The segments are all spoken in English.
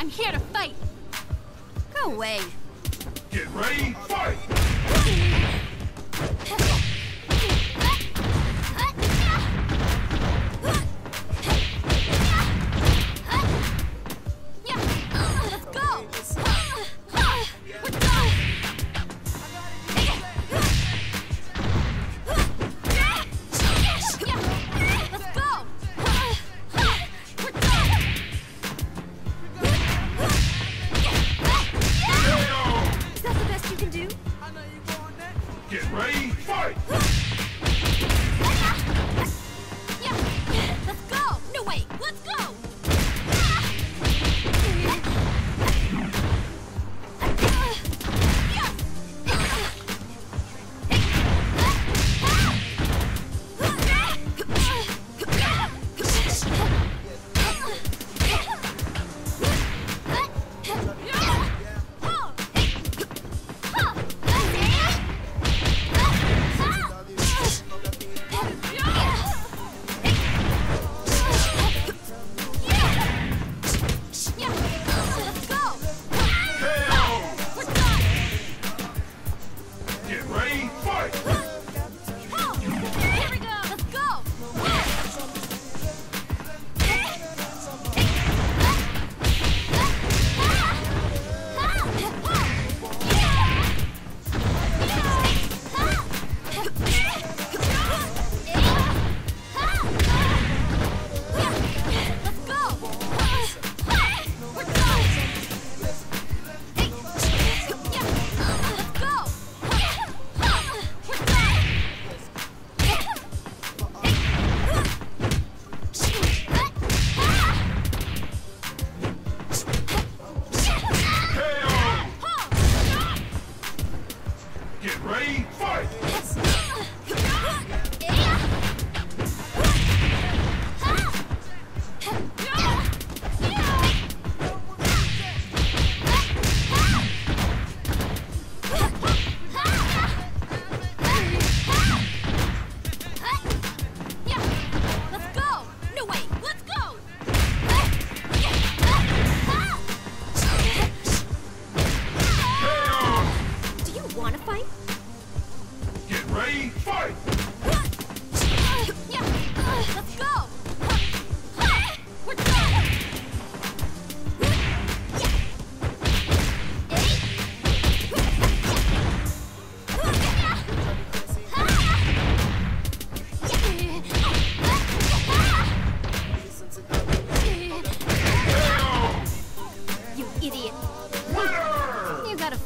I'm here to fight. Go away. Get ready, fight! Let's go! We're done!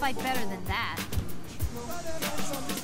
Fight better than that.